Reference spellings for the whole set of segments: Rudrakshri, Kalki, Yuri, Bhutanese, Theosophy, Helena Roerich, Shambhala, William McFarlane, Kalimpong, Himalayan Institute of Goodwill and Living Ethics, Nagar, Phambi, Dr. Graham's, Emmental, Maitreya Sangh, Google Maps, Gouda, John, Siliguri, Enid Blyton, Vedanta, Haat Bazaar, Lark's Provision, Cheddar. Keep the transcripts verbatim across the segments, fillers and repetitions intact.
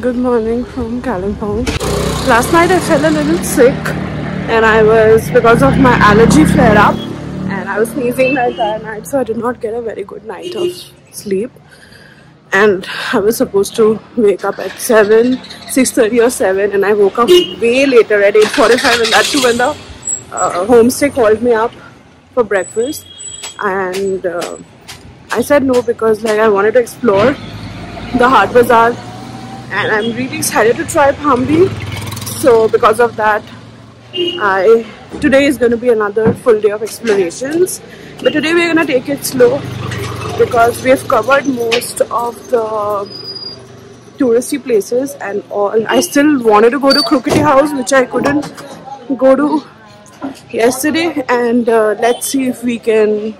Good morning from Kalimpong. Last night I fell a little sick and I was, because of my allergy flare up, and I was sneezing the entire night, so I did not get a very good night of sleep. And I was supposed to wake up at seven, six thirty or seven, and I woke up way later at eight forty-five, and that's when the uh, homestay called me up for breakfast. And uh, I said no because like I wanted to explore the Haat Bazaar. And I'm really excited to try Phambi. So because of that, I today is going to be another full day of explorations. But today we're going to take it slow because we've covered most of the touristy places and all. I still wanted to go to Crookety House, which I couldn't go to yesterday. And uh, let's see if we can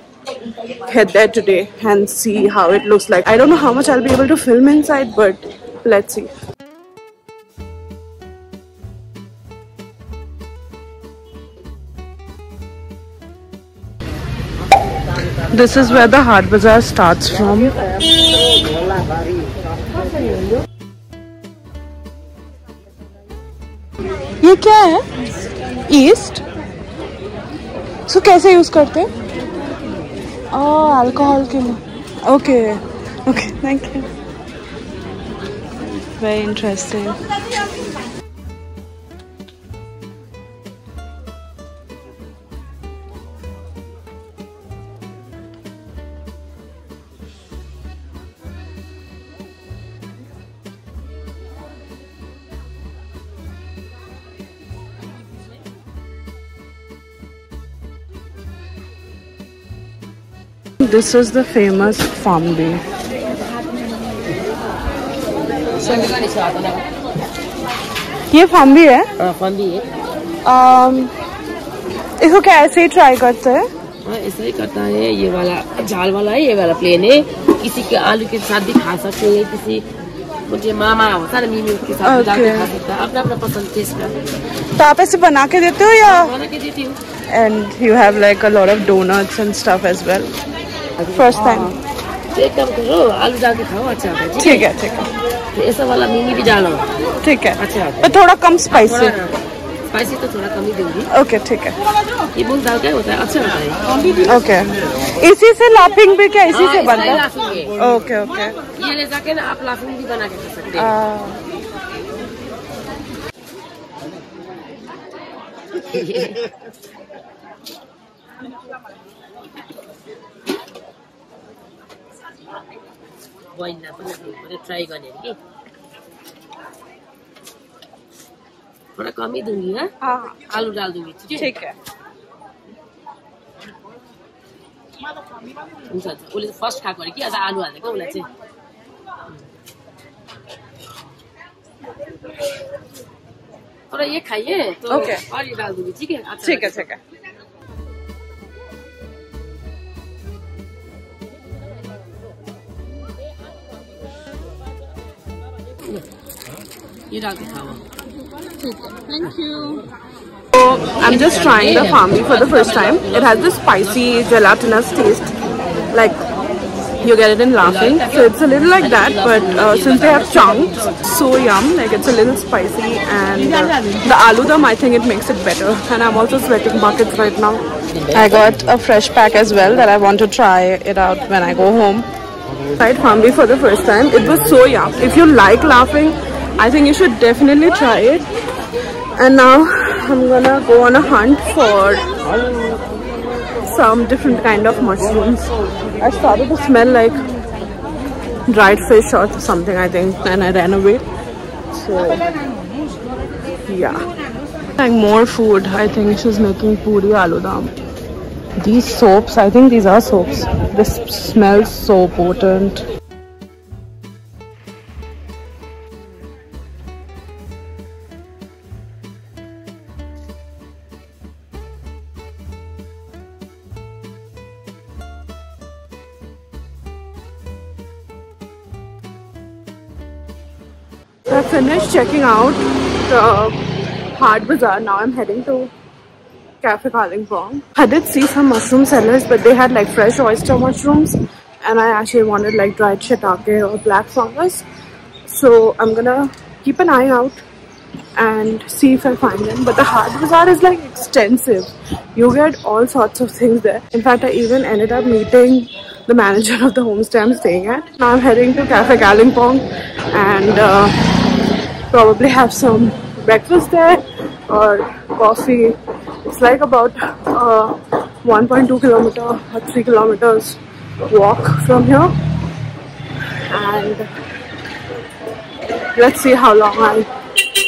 head there today and see how it looks like. I don't know how much I'll be able to film inside, but let's see. This is where the Haat Bazaar starts from. ये क्या है? Yeast? So कैसे use करते हैं? Oh, alcohol के लिए. Okay, okay, thank you. Very interesting. This is the famous Phambi. ये फम्बी है? आ, फम्बी है। um, इसको क्या ऐसे ही ट्राई करते हैं? हाँ, ऐसे ही करता है। ये वाला झाल वाला है, ये वाला प्लेन है। किसी के आलू के साथ भी खा सकते हैं, किसी मुझे मामा होता है मीमी के साथ okay. भी खा सकता है। अपना अपना पसंद चीज का। तो आप ऐसे बना के देते हो या? बना के देती हूँ। And you have like a lot of donuts and stuff as well. First time. एक काम करो, आलू डाल के खाओ, अच्छा है। ठीक है, ठीक है। ऐसा वाला मीमी भी डालो। ठीक है, अच्छा है। पर थोड़ा कम स्पाइसी। स्पाइसी तो थोड़ा कम ही दूंगी। ओके, ठीक है। ये मूंग दाल का होता है, अच्छा होता है। ओके। इसी से लाफिंग भी क्या इसी से बनता है? Okay, okay. ये ले जाके ना आप लाफिंग भी बना के खा सकते हैं। ट्राई थोड़ा कम ही दूंगी ना, आलू डाल दूंगी, ठीक है? फर्स्ट खा कर आलू हाल थोड़ा ये खाइए तो और ये डाल दूंगी, ठीक है? ठीक है, ठीक है। Thank you. So I'm just trying the Phambi for the first time. It has this spicy gelatinous taste, like you get it in laughing. So it's a little like that, but uh, since they have chunks, so yum. Like it's a little spicy, and uh, the aloo dum, I think it makes it better. And I'm also sweating buckets right now. I got a fresh pack as well that I want to try it out when I go home. Tried Phambi for the first time. It was so yum. If you like laughing, I think you should definitely try it. And now I'm gonna go on a hunt for some different kind of mushrooms. I started to smell like dried fish or something, I think, and I ran away. So yeah, like more food. I think she's making puri aloo dam. These soaps, I think these are soaps. This smells so potent. I finished checking out the Haat Bazaar. Now I'm heading to Cafe Kalimpong. I did see some mushroom sellers, but they had like fresh oyster mushrooms, and I actually wanted like dried shiitake or black fungus. So I'm gonna keep an eye out and see if I find them. But the Haat Bazaar is like extensive. You get all sorts of things there. In fact, I even ended up meeting the manager of the homestay I'm staying at. Now I'm heading to Cafe Kalimpong and uh, probably have some breakfast there or coffee. It's like about uh, one point two kilometer or three kilometers walk from here, and let's see how long I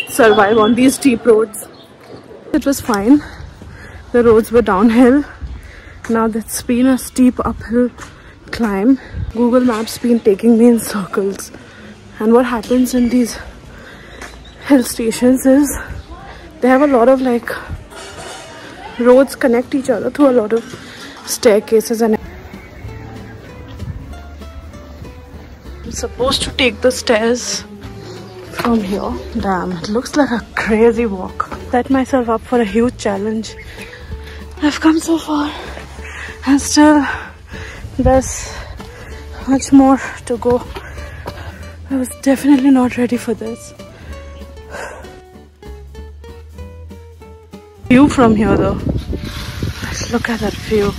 survive on these steep roads. It was fine. The roads were downhill. Now that's been a steep uphill climb. Google Maps been taking me in circles. And what happens in these hill stations is they have a lot of like roads connect each other through a lot of staircases, and I'm supposed to take the stairs from here. Damn, it looks like a crazy walk. Set myself up for a huge challenge. I've come so far and still there's much more to go. I was definitely not ready for this. View from here though. Let's look at that view.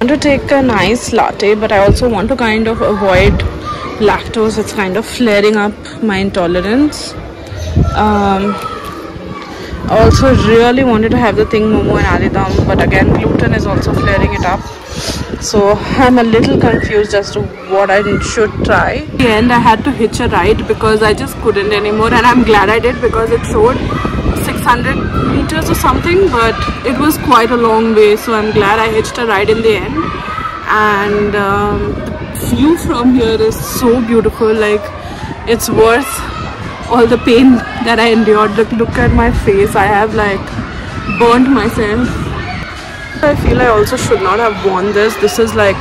I want to take a nice latte, but I also want to kind of avoid lactose. It's kind of flaring up my intolerance. Um, I also really wanted to have the thing momo and aledam, but again gluten is also flaring it up. So I'm a little confused as to what I should try. In the end I had to hitch a ride because I just couldn't anymore, and I'm glad I did because it showed six hundred meters or something, but it was quite a long way, so I'm glad I hitched a ride in the end. And um, the view from here is so beautiful, like it's worth all the pain that I endured. Look, look at my face, I have like burnt myself. I feel I also should not have worn this. This is like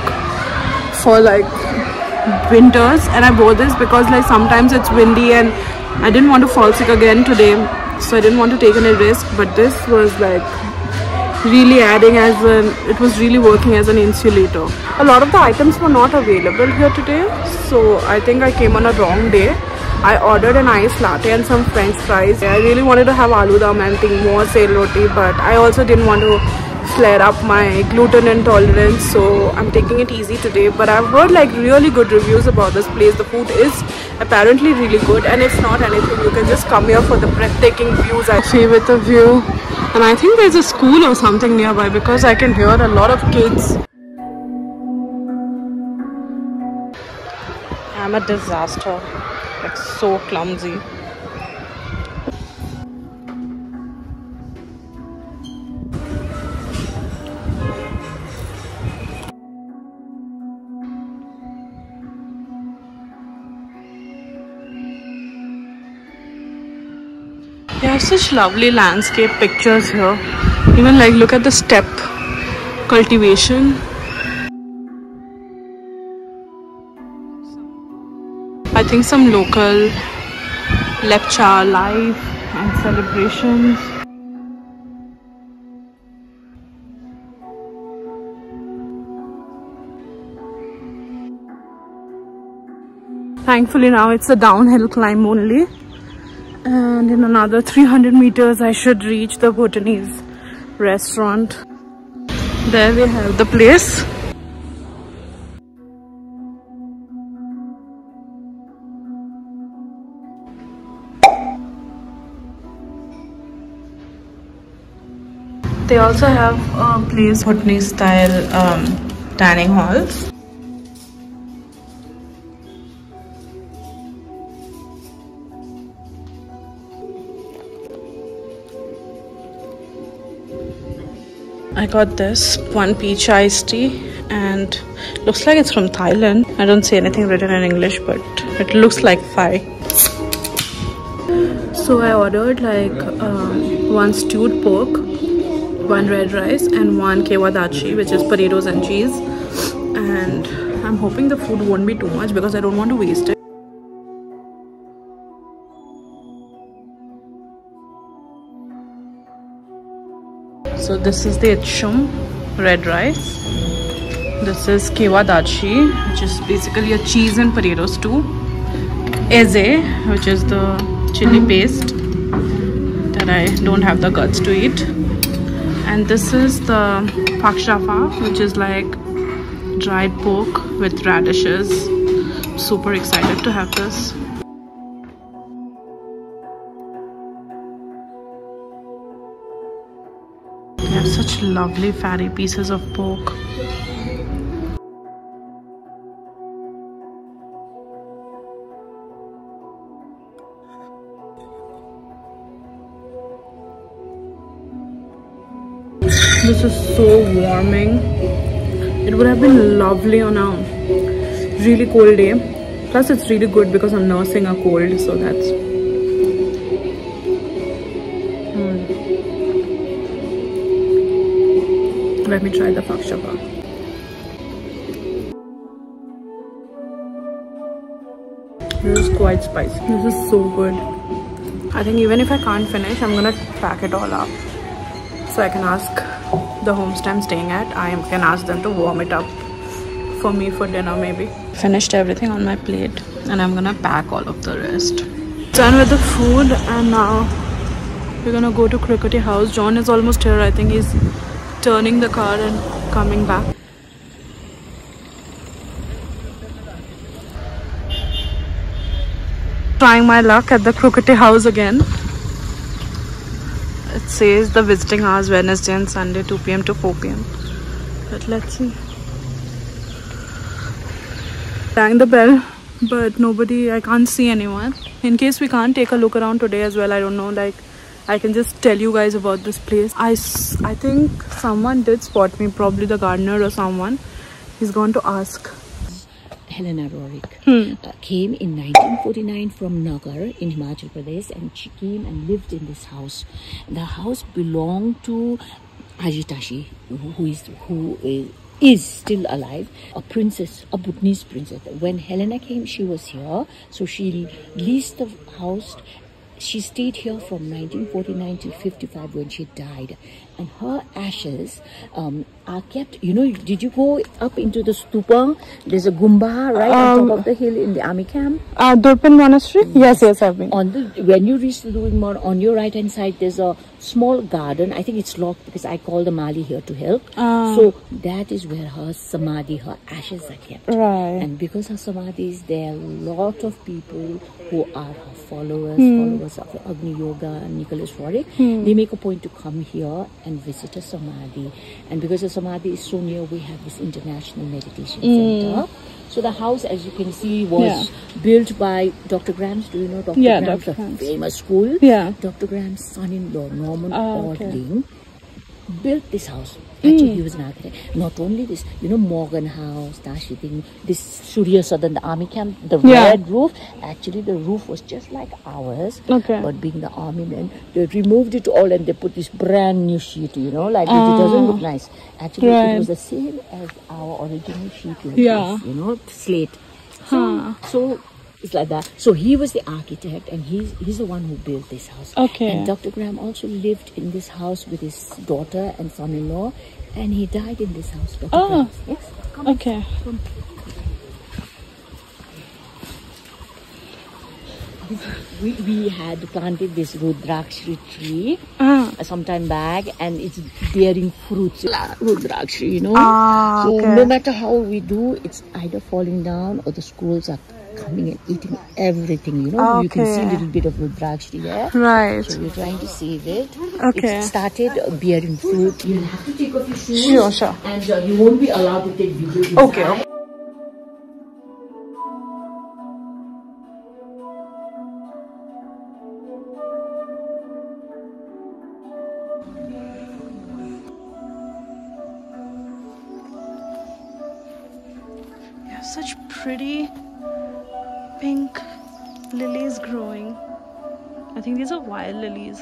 for like winters, and I wore this because like sometimes it's windy and I didn't want to fall sick again today. So I didn't want to take any risk, but this was like really adding as an, it was really working as an insulator. A lot of the items were not available here today, so I think I came on a wrong day. I ordered an iced latte and some french fries. I really wanted to have aloo dum and thing more sail roti, but I also didn't want to flare up my gluten intolerance, so I'm taking it easy today. But I've heard like really good reviews about this place. The food is apparently really good, and if not anything, you can just come here for the breathtaking views. I see with the view, and I think there's a school or something nearby because I can hear a lot of kids. I'm a disaster, like so clumsy. They have such lovely landscape pictures here. Even like look at the steppe cultivation. I think some local lecture live and celebrations. Thankfully now it's a downhill climb only. And in another three hundred meters I should reach the Bhutanese restaurant. There we have the place. They also have a place, Bhutanese style um, dining halls. I got this one peach iced tea, and looks like it's from Thailand. I don't see anything written in English, but it looks like Thai. So So I ordered like um, one stewed pork, one red rice, and one kewadachi, which is potatoes and cheese. And I'm hoping the food won't be too much because I don't want to waste it. So this is the etchum red rice. This is kewadachi, which is basically a cheese and potato stew. Eze, which is the chili paste that I don't have the guts to eat. And this is the pakshafa, which is like dried pork with radishes. I'm super excited to have this. They have such lovely fatty pieces of pork. This is so warming. It would have been lovely on a really cold day. Plus it's really good because I'm nursing a cold, so that's mm. Let me try the fakshapa. This is quite spicy. This is so good. I think even if I can't finish, I'm gonna pack it all up so I can ask the homestay I'm staying at. I can ask them to warm it up for me for dinner maybe. Finished everything on my plate and I'm gonna pack all of the rest. Done with the food and now we're gonna go to Crookety House. John is almost here. I think he's turning the car and coming back. Trying my luck at the Crookety House again. It says the visiting hours Wednesday and Sunday two p m to four p m But let's see. Rang the bell, but nobody, I can't see anyone. In case we can't take a look around today as well, I don't know, like I can just tell you guys about this place. I, I think someone did spot me, probably the gardener or someone. He's gone to ask. Helena Roerich hmm. uh, came in nineteen forty-nine from Nagar in Himachal Pradesh, and she came and lived in this house. The house belonged to Ajitashi, who is who is, is still alive, a princess, a Bhutanese princess. When Helena came, she was here, so she leased the house. She stayed here from nineteen forty-nine till fifty-five when she died, and her ashes um, are kept. You know, did you go up into the stupa? There's a Gumba right um, on top of the hill in the army camp. Uh, Durpin Monastery? Yes, yes, yes, I've been. On the, when you reach the Durpin Monastery, on your right hand side, there's a small garden. I think it's locked because I called the Mali here to help. Um, so that is where her samadhi, her ashes are kept. Right. And because her samadhi is there, a lot of people who are her followers, hmm. followers of the Agni Yoga and Nicholas Roerich, hmm. they make a point to come here and visit a samadhi. And because the samadhi is so near, we have this international meditation mm. center. So the house, as you can see, was yeah. built by Doctor Graham's. Do you know Doctor Yeah, Graham's? Doctor Graham's. Famous school. Yeah. Doctor Graham's son-in-law, Norman oh, Odling, okay. built this house. Actually, mm. he was an architect. Not only this, you know, Morgan House, Dashi thing, this Surya Southern, the army camp, the yeah. red roof. Actually, the roof was just like ours. Okay. But being the army men, they removed it all and they put this brand new sheet, you know, like uh, it doesn't look nice. Actually, right. it was the same as our original sheet, like yeah. this, you know, slate. So, huh. so it's like that. So he was the architect, and he's he's the one who built this house. Okay. And Doctor Graham also lived in this house with his daughter and son-in-law, and he died in this house. Doctor Oh. Graham's. Yes. Come okay. Come. We we had planted this Rudrakshri tree ah. some time back, and it's bearing fruits. Rudrakshri, you know. Ah, so okay. no matter how we do, it's either falling down or the squirrels are coming and eating everything, you know. Okay. You can see a little bit of Rudrakshri there. Right. So you're trying to save it. Okay. It started bearing fruit. You'll have to take off your shoes. Sure, sure. And uh, you won't be allowed to take videos. Okay. Inside. You have such pretty pink lilies growing, I think these are wild lilies.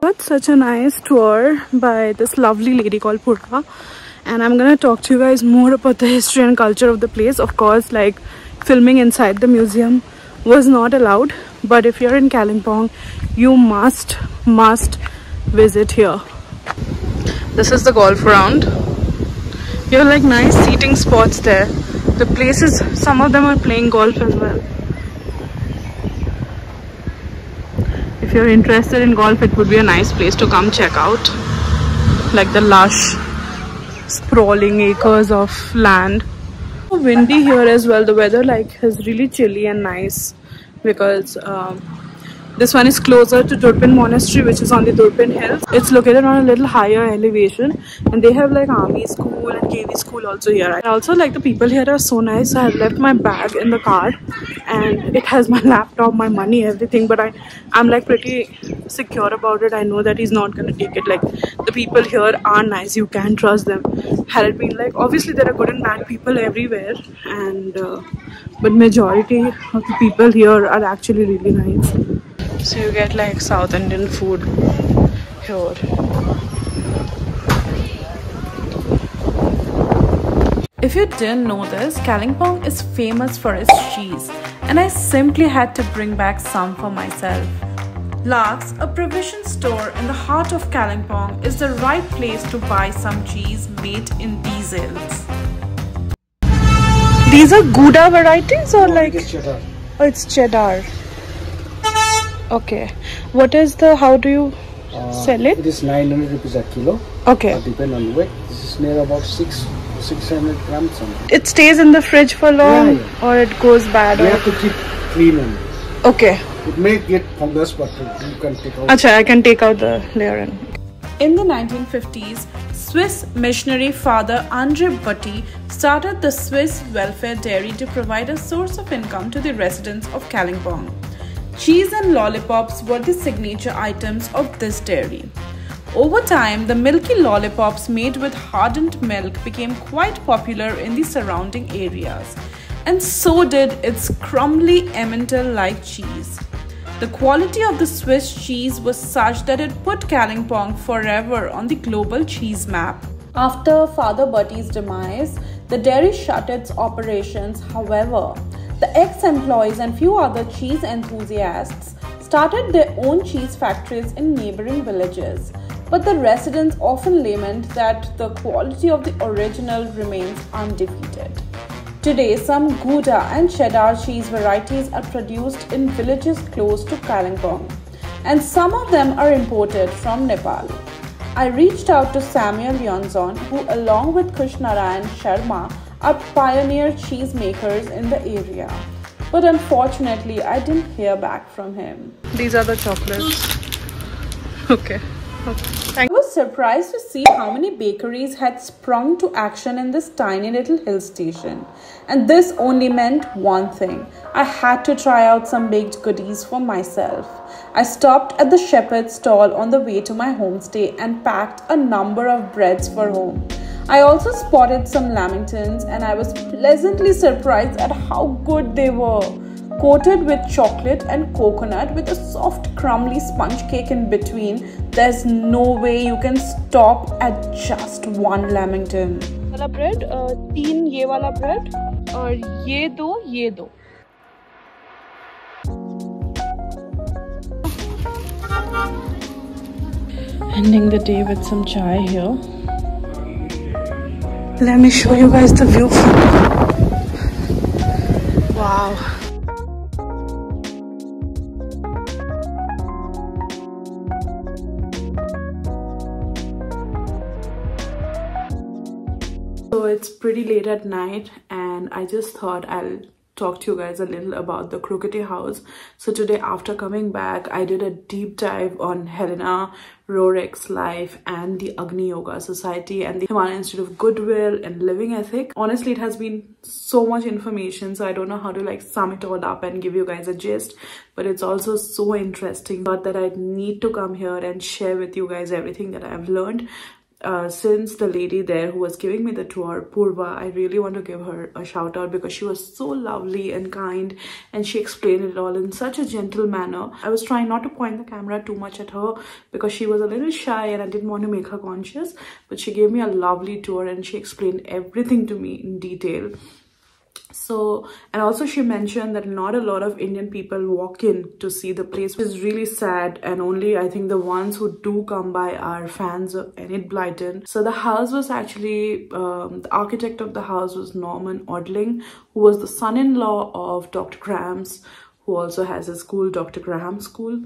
That's such a nice tour by this lovely lady called Purva, and I'm gonna talk to you guys more about the history and culture of the place. Of course, like, filming inside the museum was not allowed, but if you're in Kalimpong, you must must visit here. This is the golf round. You have like nice seating spots there. The places, some of them are playing golf as well. If you're interested in golf, it would be a nice place to come check out, like the lush sprawling acres of land. Windy here as well. The weather like is really chilly and nice because um, this one is closer to Durpin Monastery, which is on the Durpin Hills. It's located on a little higher elevation, and they have like army school and K V school also here. And also, like, the people here are so nice. I have left my bag in the car, and it has my laptop, my money, everything. But I, I'm like pretty secure about it. I know that he's not gonna take it. Like, the people here are nice. You can trust them. Had it been like, obviously there are good and bad people everywhere, and uh, but majority of the people here are actually really nice. So you get like South Indian food here. If you didn't know this, Kalimpong is famous for its cheese, and I simply had to bring back some for myself. Lark's, a provision store in the heart of Kalimpong, is the right place to buy some cheese made in these hills. These are Gouda varieties or like? It's cheddar. Oh, it's cheddar. Okay, what is the, how do you uh, sell it? It is nine hundred rupees a kilo. Okay. Uh, depend on weight. This is near about six, six hundred grams. Something. It stays in the fridge for long, yeah, yeah. Or it goes bad? You have to keep cleaning. Okay. It may get fungus, but you can take out. Achha, I can take out the layering. In the nineteen fifties, Swiss missionary Father Andre Butti started the Swiss Welfare Dairy to provide a source of income to the residents of Kalimpong. Cheese and lollipops were the signature items of this dairy. Over time, the milky lollipops made with hardened milk became quite popular in the surrounding areas, and so did its crumbly Emmental-like cheese. The quality of the Swiss cheese was such that it put Kalimpong forever on the global cheese map. After Father Butty's demise, the dairy shut its operations. However, the ex-employees and few other cheese enthusiasts started their own cheese factories in neighboring villages, but the residents often lament that the quality of the original remains undefeated. Today, some Gouda and Cheddar cheese varieties are produced in villages close to Kalimpong, and some of them are imported from Nepal. I reached out to Samuel Yonzon, who along with Krishnarayan Sharma are pioneer cheese makers in the area, but unfortunately I didn't hear back from him. These are the chocolates. Okay. Okay. I was surprised to see how many bakeries had sprung to action in this tiny little hill station, and this only meant one thing. I had to try out some baked goodies for myself. I stopped at the shepherd's stall on the way to my homestay and packed a number of breads for home. I also spotted some lamingtons, and I was pleasantly surprised at how good they were. Coated with chocolate and coconut with a soft crumbly sponge cake in between, there's no way you can stop at just one lamington. Wala bread, uh, teen ye wala bread, aur ye do, ye do. Ending the day with some chai here. Let me show you guys the view. Wow. So it's pretty late at night, and I just thought I'll talk to you guys a little about the Crookety House. So today, after coming back, I did a deep dive on Helena Roerich's life and the Agni Yoga Society and the Himalayan Institute of Goodwill and Living Ethics. Honestly, it has been so much information, so I don't know how to like sum it all up and give you guys a gist, but it's also so interesting. Thought that I need to come here and share with you guys everything that I've learned. Uh, since the lady there who was giving me the tour, Purva, I really want to give her a shout out because she was so lovely and kind and she explained it all in such a gentle manner. I was trying not to point the camera too much at her because she was a little shy and I didn't want to make her conscious, but she gave me a lovely tour and she explained everything to me in detail. So, and also she mentioned that not a lot of Indian people walk in to see the place, which is really sad, and only I think the ones who do come by are fans of Enid Blyton. So the house was actually, um, the architect of the house was Norman Odling, who was the son-in-law of Doctor Graham's, who also has a school, Doctor Graham's School.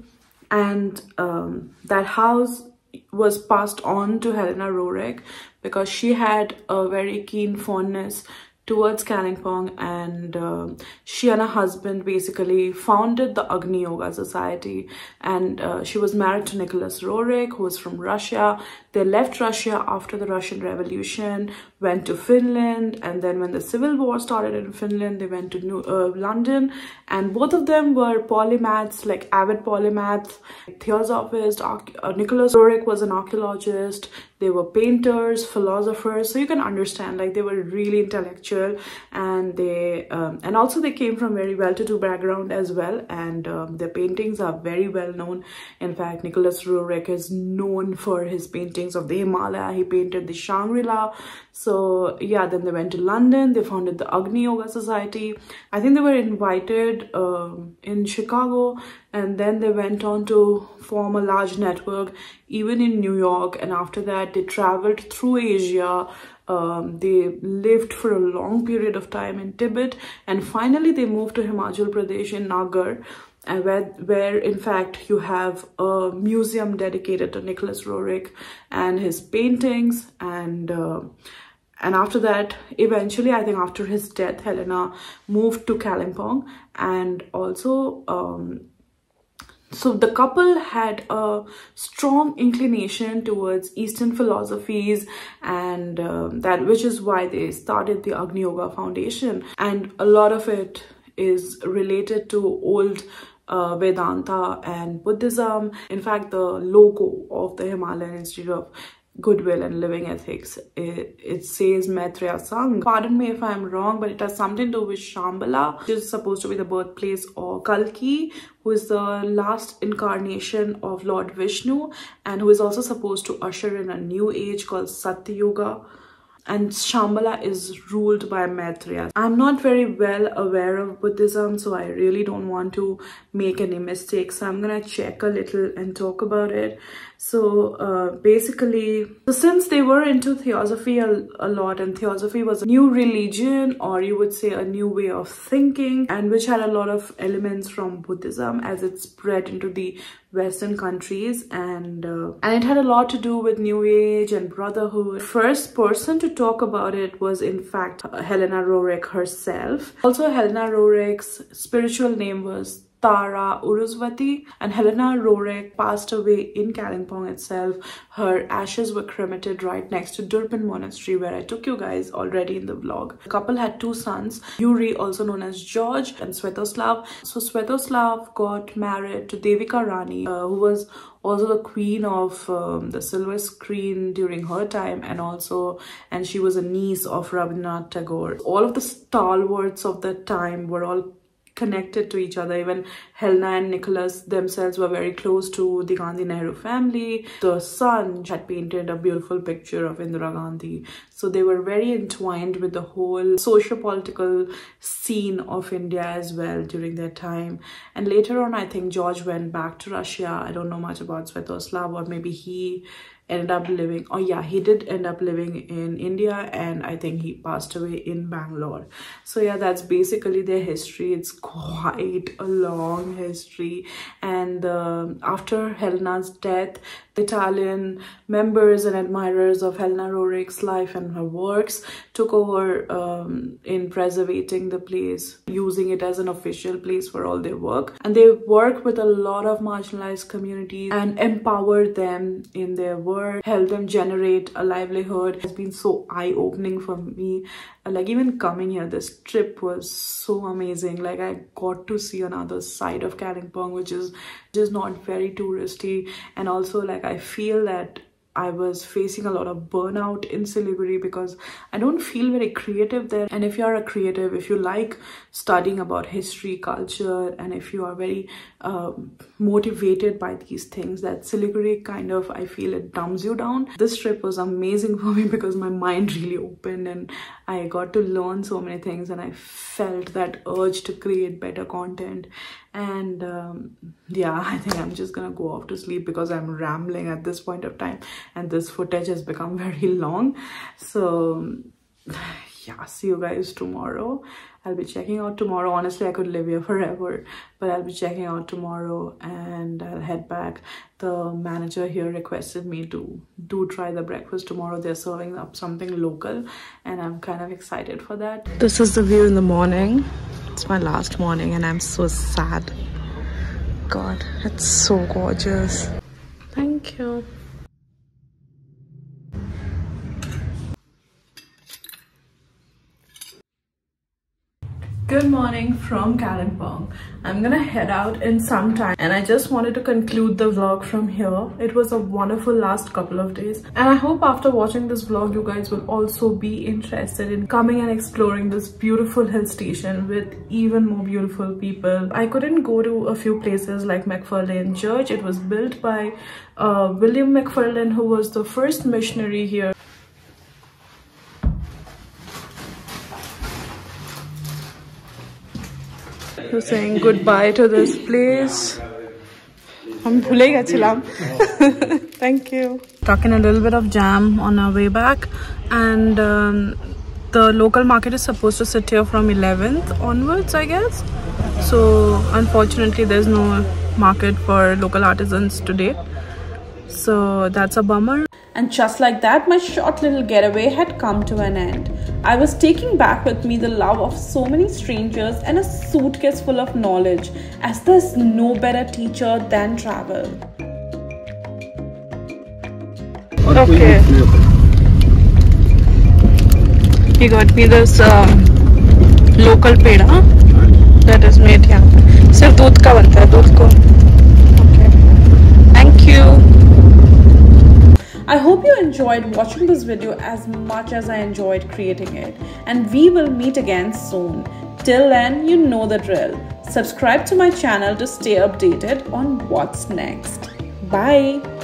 And um, that house was passed on to Helena Roerich because she had a very keen fondness towards Kalimpong, and uh, she and her husband basically founded the Agni Yoga Society, and uh, she was married to Nicholas Roerich, who was from Russia. They left Russia after the Russian Revolution, went to Finland, and then when the Civil War started in Finland, they went to New uh, London, and both of them were polymaths, like avid polymaths, theosophists. Uh, Nicholas Roerich was an archaeologist. They were painters, philosophers, so you can understand like they were really intellectual, and they um, and also they came from very well-to-do background as well, and um, their paintings are very well known. In fact, Nicholas Roerich is known for his paintings of the Himalaya. He painted the Shangri-La. So yeah, then they went to London. They founded the Agni Yoga Society. I think they were invited um, in Chicago, and then they went on to form a large network even in New York, and after that they traveled through Asia. Um, they lived for a long period of time in Tibet, and finally they moved to Himachal Pradesh in Nagar, and where, where in fact you have a museum dedicated to Nicholas Roerich and his paintings. And uh, And after that, eventually, I think after his death, Helena moved to Kalimpong. And also, um, so the couple had a strong inclination towards Eastern philosophies, and um, that which is why they started the Agni Yoga Foundation. And a lot of it is related to old Uh, Vedanta and Buddhism. In fact, the logo of the Himalayan Institute of Goodwill and Living Ethics, it, it says Maitreya Sangh. Pardon me if I'm wrong, but it has something to do with Shambhala, which is supposed to be the birthplace of Kalki, who is the last incarnation of Lord Vishnu, and who is also supposed to usher in a new age called Satya Yoga. And Shambhala is ruled by Maitreya. I'm not very well aware of Buddhism, so I really don't want to make any mistakes. So I'm gonna check a little and talk about it. So uh, basically, so since they were into Theosophy a, a lot, and Theosophy was a new religion, or you would say a new way of thinking, and which had a lot of elements from Buddhism as it spread into the Western countries, and uh, and it had a lot to do with New Age and brotherhood. First person to talk about it was in fact Helena Roerich herself. Also, Helena Roerich's spiritual name was Tara Urusvati, and Helena Roerich passed away in Kalimpong itself. Her ashes were cremated right next to Durpin Monastery, where I took you guys already in the vlog. The couple had two sons, Yuri, also known as George, and Swetoslav. So Swetoslav got married to Devika Rani, uh, who was also the queen of um, the silver screen during her time, and also and she was a niece of Rabindranath Tagore. All of the stalwarts of that time were all connected to each other. Even Helena and Nicholas themselves were very close to the Gandhi Nehru family. The son had painted a beautiful picture of Indira Gandhi. So they were very entwined with the whole socio-political scene of India as well during their time. And later on, I think George went back to Russia. I don't know much about Svetoslav, or maybe he ended up living, oh yeah, he did end up living in India, and I think he passed away in Bangalore. So yeah, that's basically their history. It's quite a long history. And uh, after Helena's death, the Italian members and admirers of Helena Roerich's life and her works took over um, in preservating the place, using it as an official place for all their work. And they worked with a lot of marginalized communities and empowered them in their work, helped them generate a livelihood. It's been so eye-opening for me. Like, even coming here, this trip was so amazing. Like, I got to see another side of Kalimpong, which is just not very touristy. And also, like, I feel that I was facing a lot of burnout in Siliguri because I don't feel very creative there. And if you're a creative, if you like studying about history, culture, and if you are very um, motivated by these things, that Siliguri kind of, I feel it dumbs you down. This trip was amazing for me because my mind really opened and I got to learn so many things, and I felt that urge to create better content. And um, yeah, I think I'm just gonna go off to sleep because I'm rambling at this point of time and this footage has become very long. So yeah, see you guys tomorrow. I'll be checking out tomorrow. Honestly, I could live here forever, but I'll be checking out tomorrow and I'll head back. The manager here requested me to do try the breakfast tomorrow. They're serving up something local and I'm kind of excited for that. This is the view in the morning. It's my last morning and I'm so sad. God, it's so gorgeous. Thank you. Good morning from Kalimpong. I'm gonna head out in some time and I just wanted to conclude the vlog from here. It was a wonderful last couple of days and I hope after watching this vlog you guys will also be interested in coming and exploring this beautiful hill station with even more beautiful people. I couldn't go to a few places like McFarlane Church. It was built by uh, William McFarlane, who was the first missionary here. So saying goodbye to this place. I'm Thank you. Stuck in a little bit of jam on our way back, and um, the local market is supposed to sit here from eleventh onwards, I guess. So unfortunately, there's no market for local artisans today. So that's a bummer. And just like that, my short little getaway had come to an end. I was taking back with me the love of so many strangers and a suitcase full of knowledge, as there's no better teacher than travel. Okay. He got me this um, local peda that is made here. Sirf doodh ka banta hai, doodh ko. Okay. Thank you. I hope you enjoyed watching this video as much as I enjoyed creating it, and we will meet again soon. Till then, you know the drill. Subscribe to my channel to stay updated on what's next. Bye!